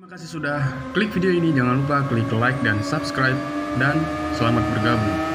Terima kasih sudah klik video ini. Jangan lupa klik like dan subscribe. Dan selamat bergabung.